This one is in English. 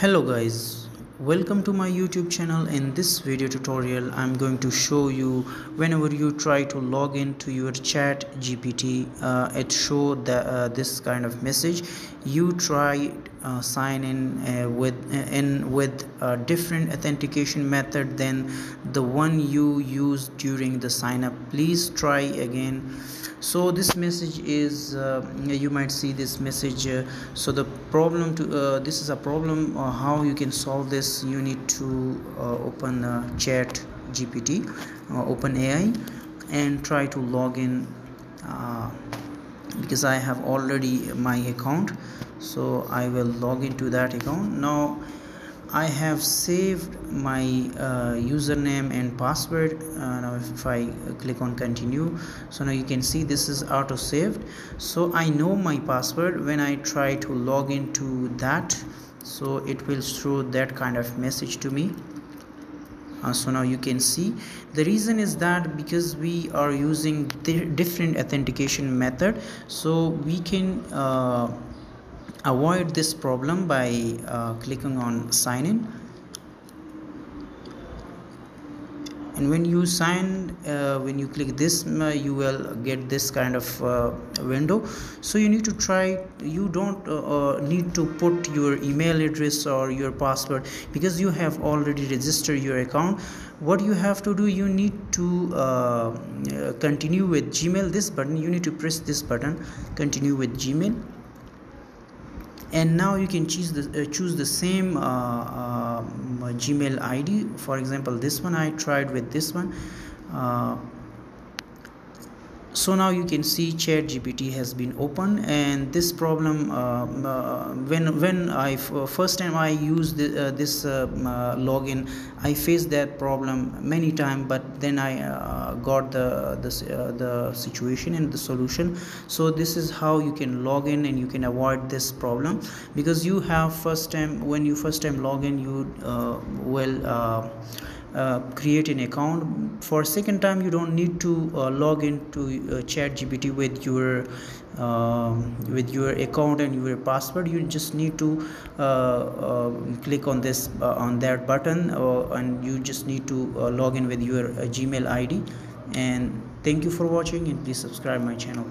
Hello guys, welcome to my YouTube channel. In this video tutorial I'm going to show you whenever you try to log into your ChatGPT, it shows this kind of message. You try sign in with different authentication method than the one you used during the sign up. Please try again. So this message is you might see this message. So the problem to this is a problem. How you can solve this? You need to open ChatGPT, Open AI, and try to log in because I have already my account. So I will log into that account. Now I have saved my username and password. Now if I click on continue, so now you can see this is auto saved. So I know my password. When I try to log into that, so it will show that kind of message to me. So now you can see the reason is that because we are using different authentication method, so we can avoid this problem by clicking on sign in. And when you sign when you click this, you will get this kind of window. So you need to try, you don't need to put your email address or your password because you have already registered your account. What you have to do, you need to continue with Gmail, this button. You need to press this button, continue with Gmail. And now you can choose the same Gmail ID. For example, this one I tried with this one. So now you can see ChatGPT has been open. And this problem, when I first time I used this login, I faced that problem many times, but then I got the situation and the solution. So this is how you can log in and you can avoid this problem, because you have first time, when you first time log in, you will create an account. For second time you don't need to log into ChatGPT with your account and your password. You just need to click on this on that button, and you just need to log in with your Gmail ID. And thank you for watching, and please subscribe my channel.